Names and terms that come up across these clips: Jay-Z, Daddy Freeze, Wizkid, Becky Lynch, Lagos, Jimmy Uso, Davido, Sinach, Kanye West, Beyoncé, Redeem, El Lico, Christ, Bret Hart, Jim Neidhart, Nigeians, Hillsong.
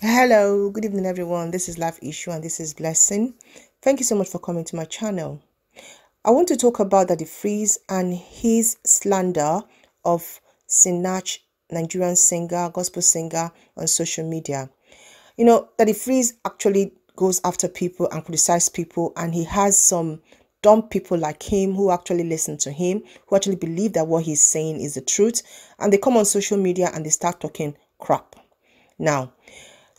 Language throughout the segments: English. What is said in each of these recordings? Hello, good evening everyone. This is Life Issue and this is Blessing. Thank you so much for coming to my channel. I want to talk about Daddy Freeze and his slander of Sinach, Nigerian singer, gospel singer on social media. You know, Daddy Freeze actually goes after people and criticizes people, and he has some dumb people like him who actually listen to him, who actually believe that what he's saying is the truth, and they come on social media and they start talking crap. Now,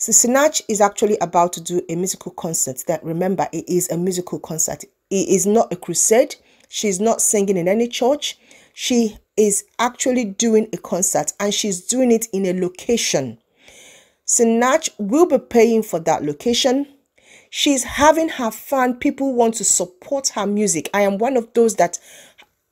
so Sinach is actually about to do a musical concert. That, remember, it is a musical concert. It is not a crusade. She's not singing in any church. She is actually doing a concert, and she's doing it in a location. Sinach will be paying for that location. She's having her fan. People want to support her music. I am one of those that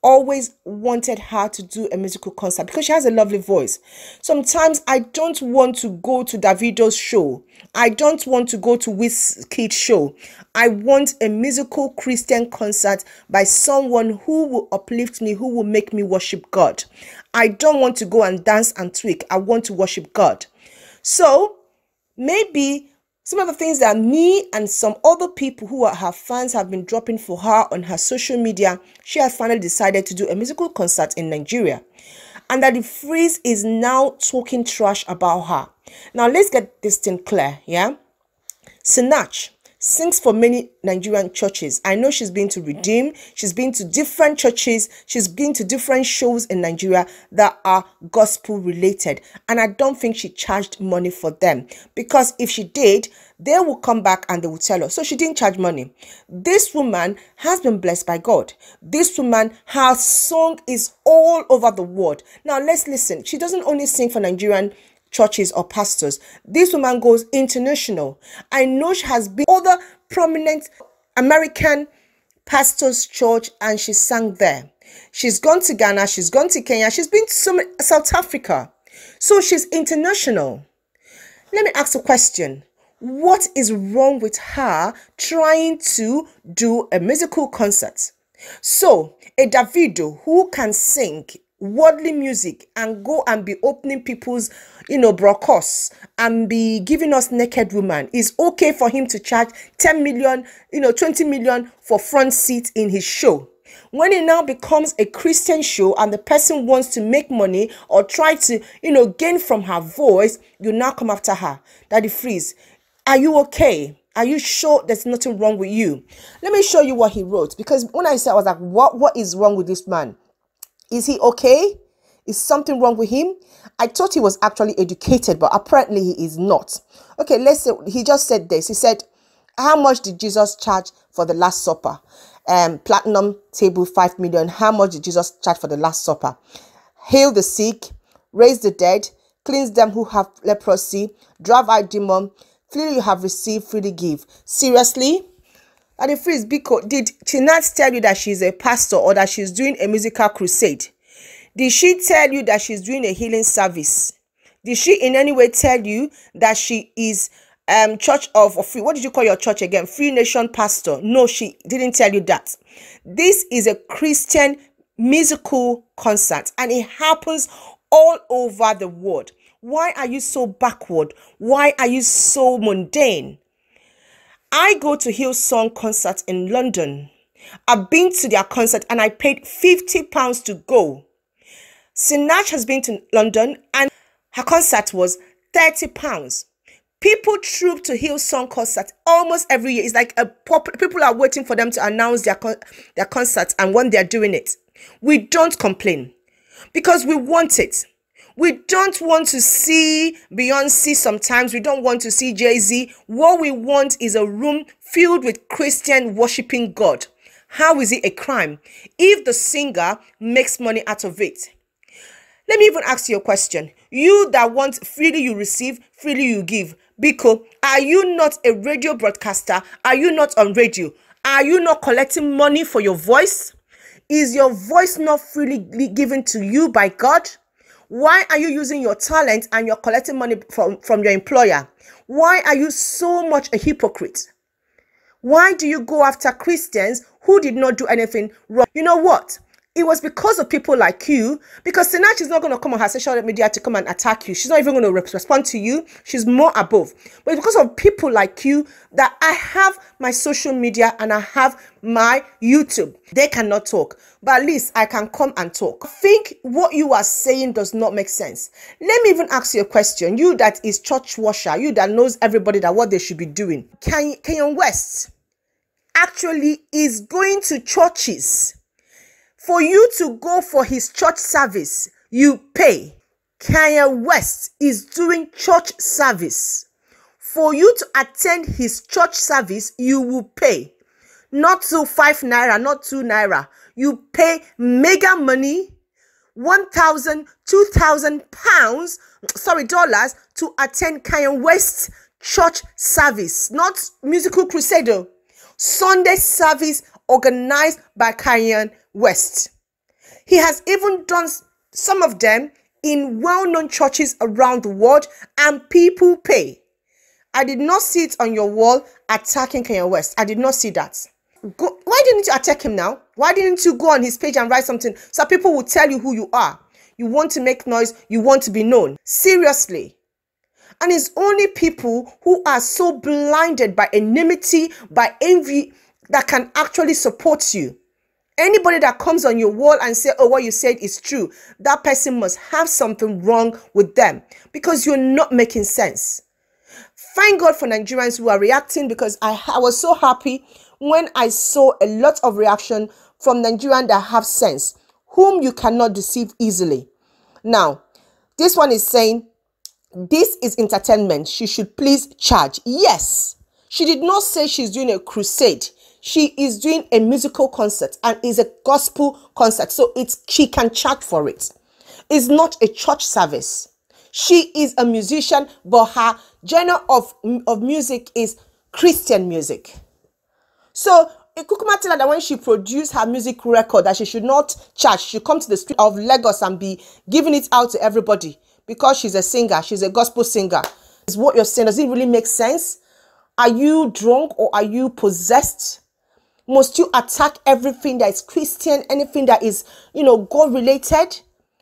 always wanted her to do a musical concert because she has a lovely voice. Sometimes I don't want to go to Davido's show. I don't want to go to Wizkid's show. I want a musical Christian concert by someone who will uplift me, who will make me worship God. I don't want to go and dance and tweak. I want to worship God. So maybe some of the things that me and some other people who are her fans have been dropping for her on her social media, she has finally decided to do a musical concert in Nigeria. And that Daddy Freeze is now talking trash about her. Now, let's get this thing clear, yeah? Sinach sings for many Nigerian churches. I know she's been to Redeem. She's been to different churches. She's been to different shows in Nigeria that are gospel related. And I don't think she charged money for them. Because if she did, they will come back and they will tell her. So she didn't charge money. This woman has been blessed by God. This woman, her song is all over the world. Now let's listen. She doesn't only sing for Nigerian churches or pastors. This woman goes international. I know she has been other prominent American pastors' church and she sang there. She's gone to Ghana, she's gone to Kenya, she's been to South Africa. So she's international. Let me ask a question. What is wrong with her trying to do a musical concert? So a Davido who can sing worldly music and go and be opening people's, broadcasts and be giving us naked woman, is okay for him to charge 10 million, 20 million for front seat in his show. When it now becomes a Christian show and the person wants to make money or try to, gain from her voice, you now come after her. Daddy Freeze, are you okay? Are you sure there's nothing wrong with you? Let me show you what he wrote, because when I said, I was like, what is wrong with this man? Is he okay? Is something wrong with him? I thought he was actually educated, but apparently he is not. Okay, let's say he just said this. He said, how much did Jesus charge for the Last Supper? Platinum table, 5 million. How much did Jesus charge for the Last Supper? Heal the sick, raise the dead, cleanse them who have leprosy, drive out demon, freely you have received, freely give. Seriously? Daddy Freeze, Biko, did she not tell you that she's a pastor or that she's doing a musical crusade? Did she tell you that she's doing a healing service? Did she in any way tell you that she is church of a free? What did you call your church again? Free Nation Pastor. No, she didn't tell you that. This is a Christian musical concert and it happens all over the world. Why are you so backward? Why are you so mundane? I go to Hillsong concert in London. I've been to their concert and I paid £50 to go. Sinach has been to London and her concert was £30. People troop to Hillsong concert almost every year. It's like people are waiting for them to announce their concert and when they're doing it. We don't complain because we want it. We don't want to see Beyoncé sometimes. We don't want to see Jay-Z. What we want is a room filled with Christian worshiping God. How is it a crime if the singer makes money out of it? Let me even ask you a question. You that want freely you receive, freely you give. Biko, are you not a radio broadcaster? Are you not on radio? Are you not collecting money for your voice? Is your voice not freely given to you by God? Why are you using your talent and you're collecting money from your employer? Why are you so much a hypocrite? Why do you go after Christians who did not do anything wrong? You know what? It was because of people like you, because Sinach is not going to come on her social media to come and attack you. She's not even going to respond to you. She's more above. But it's because of people like you that I have my social media and I have my YouTube. They cannot talk, but at least I can come and talk. I think what you are saying does not make sense. Let me even ask you a question. You that is church washer, you that knows everybody that what they should be doing. Kanye West actually is going to churches. For you to go for his church service, you pay. Kanye West is doing church service. For you to attend his church service, you will pay. Not 5 naira, not 2 naira. You pay mega money, 1,000, 2,000 pounds, sorry, dollars, to attend Kanye West's church service. Not musical crusade. Sunday service organized by Kanye West. He has even done some of them in well-known churches around the world, and people pay. I did not see it on your wall attacking Kanye West. I did not see that. Go, why didn't you attack him now? Why didn't you go on his page and write something so people will tell you who you are? You want to make noise. You want to be known. Seriously. And it's only people who are so blinded by enmity, by envy, that can actually support you. Anybody that comes on your wall and say, oh, what you said is true, that person must have something wrong with them, because you're not making sense. Thank God for Nigerians who are reacting, because I was so happy when I saw a lot of reaction from Nigerians that have sense, whom you cannot deceive easily. Now, this one is saying, this is entertainment. She should please charge. Yes, she did not say she's doing a crusade. She is doing a musical concert, and is a gospel concert, so she can charge for it. It's not a church service. She is a musician, but her genre of music is Christian music. So Ikukuma tell her that when she produced her music record, that she should not charge. She should come to the street of Lagos and be giving it out to everybody, because she's a singer. She's a gospel singer. Is what you're saying, does it really make sense? Are you drunk or are you possessed? Must you attack everything that is Christian, anything that is, you know, God-related?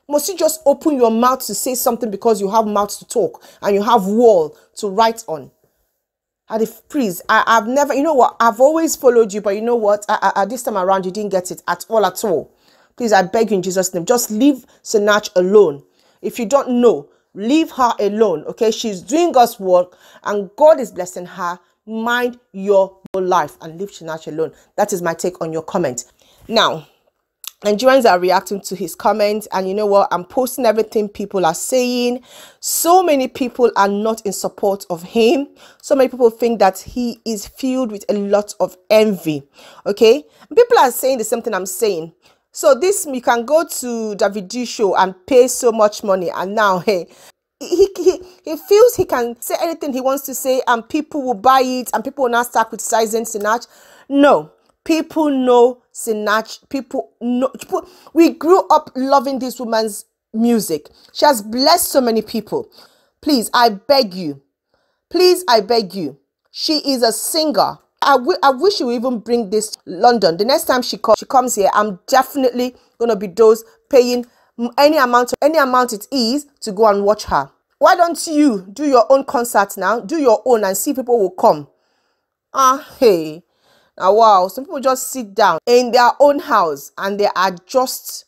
Must you just open your mouth to say something because you have mouth to talk and you have wall to write on? Daddy Freeze, I've never, you know what, I've always followed you, but you know what, this time around you didn't get it at all. Please, I beg you in Jesus' name, just leave Sinach alone. If you don't know, leave her alone, okay? She's doing God's work and God is blessing her. Mind your life and leave Sinach alone. That is my take on your comment. Now, Nigerians are reacting to his comments, and you know what, I'm posting everything people are saying. So many people are not in support of him. So many people think that he is filled with a lot of envy, okay? People are saying the same thing I'm saying. So this, you can go to Davido show and pay so much money, and now, hey, he feels he can say anything he wants to say and people will buy it, and people will not start criticizing Sinach. No. People know Sinach. People know. We grew up loving this woman's music. She has blessed so many people. Please, I beg you. Please, I beg you. She is a singer. I wish she would even bring this to London. The next time she comes here, I'm definitely going to be those paying any amount it is to go and watch her. Why don't you do your own concert now? Do your own and see people will come. Hey. Now, wow, some people just sit down in their own house and they are just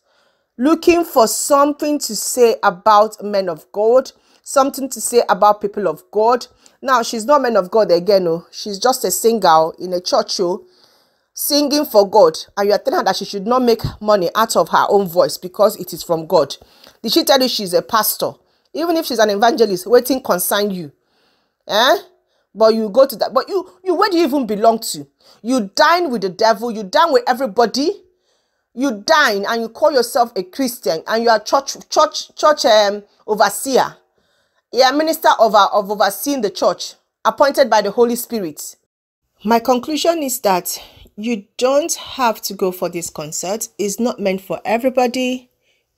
looking for something to say about men of God, something to say about people of God. Now, she's not men of God again, oh. She's just a singer in a church, oh, singing for God. And you are telling her that she should not make money out of her own voice because it is from God. Did she tell you she's a pastor? Even if she's an evangelist, waiting concern you. Eh? But you go to that, but you where do you even belong to? You dine with the devil, you dine with everybody, you dine and you call yourself a Christian, and you are church overseer. Yeah, minister of overseeing the church, appointed by the Holy Spirit. My conclusion is that you don't have to go for this concert. It's not meant for everybody.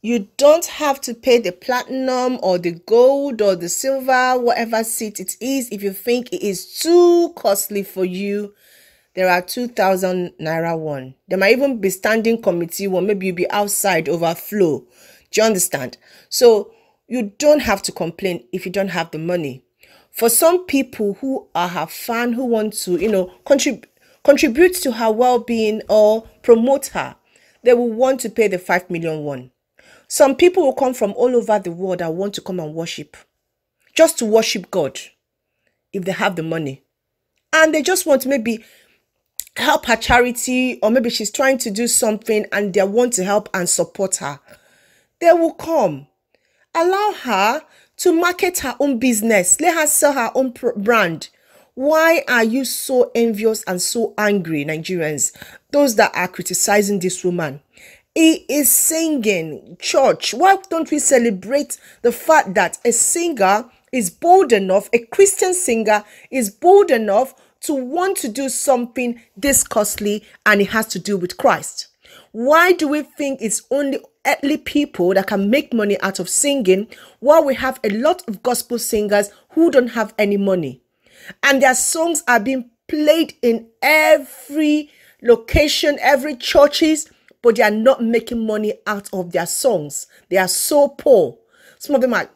You don't have to pay the platinum or the gold or the silver, whatever seat it is. If you think it is too costly for you, There are 2,000 Naira one. There might even be standing committee one. Maybe you'll be outside, overflow. Do you understand? So you don't have to complain if you don't have the money. For some people who are her fan, who want to, you know, contribute to her well-being or promote her, they will want to pay the 5 million one. Some people will come from all over the world and want to come and worship, just to worship God, if they have the money. And they just want to maybe help her charity, or maybe she's trying to do something and they want to help and support her. They will come. Allow her to market her own business. Let her sell her own brand. Why are you so envious and so angry, Nigerians? Those that are criticizing this woman. He is singing, church. Why don't we celebrate the fact that a singer is bold enough, a Christian singer is bold enough to want to do something this costly, and it has to do with Christ? Why do we think it's only earthly people that can make money out of singing, while we have a lot of gospel singers who don't have any money? And their songs are being played in every location, every churches, but they are not making money out of their songs. They are so poor. Some of them are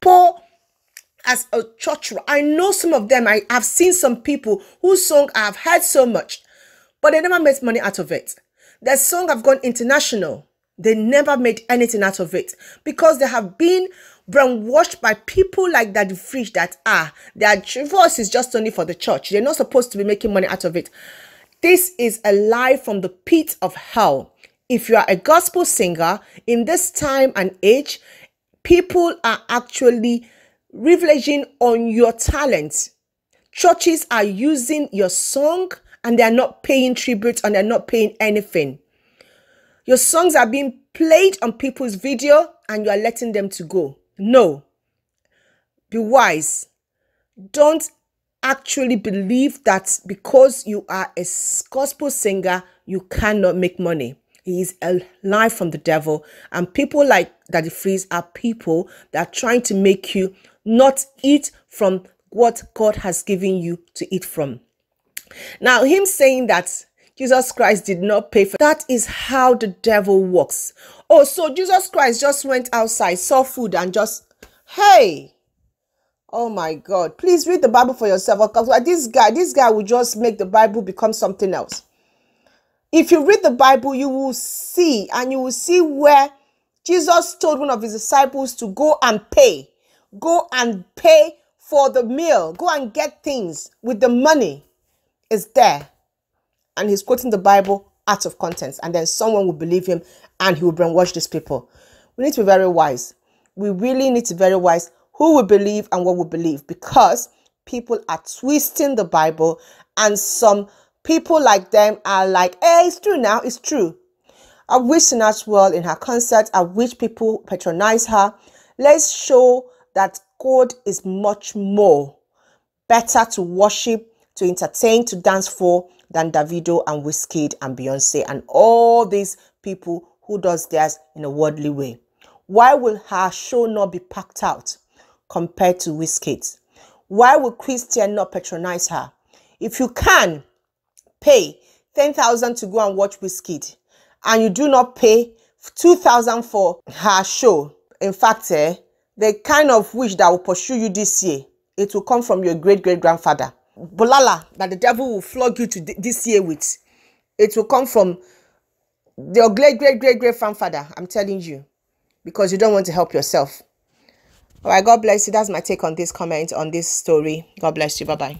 poor as a church. I know some of them. I have seen some people whose song I've heard so much, but they never made money out of it. Their song have gone international. They never made anything out of it because they have been brainwashed by people like Daddy Freeze that their voice is just only for the church. They're not supposed to be making money out of it. This is a lie from the pit of hell. If you are a gospel singer in this time and age, people are actually leveraging on your talent. Churches are using your song and they are not paying tribute and they are not paying anything. Your songs are being played on people's video and you are letting them to go. No. Be wise. Don't actually believe that because you are a gospel singer, you cannot make money. It is a lie from the devil. And people like Daddy Freeze are people that are trying to make you not eat from what God has given you to eat from. Now, him saying that Jesus Christ did not pay for that is how the devil works. Oh, so Jesus Christ just went outside, saw food and just, hey, oh my God, please read the Bible for yourself. Because this guy will just make the Bible become something else. If you read the Bible, you will see, and you will see where Jesus told one of his disciples to go and pay for the meal, go and get things with the money. It's there. And he's quoting the Bible out of context. And then someone will believe him and he will brainwash these people. We need to be very wise. We really need to be very wise who we believe and what we believe, because people are twisting the Bible and some people like them are like, hey, it's true now, it's true. I wish Sinach well in her concert. I wish people patronize her. Let's show that God is much more better to worship, to entertain, to dance for than Davido and Wizkid and Beyoncé and all these people who does theirs in a worldly way. Why will her show not be packed out compared to Wizkid? Why will Christian not patronize her? If you can pay 10,000 to go and watch Wizkid and you do not pay 2,000 for her show, in fact, the kind of wish that will pursue you this year, it will come from your great-great-grandfather. Bolala that the devil will flog you to this year with, it will come from your great-great-great-grandfather. I'm telling you, because you don't want to help yourself. All right, God bless you. That's my take on this comment, on this story. God bless you. Bye-bye.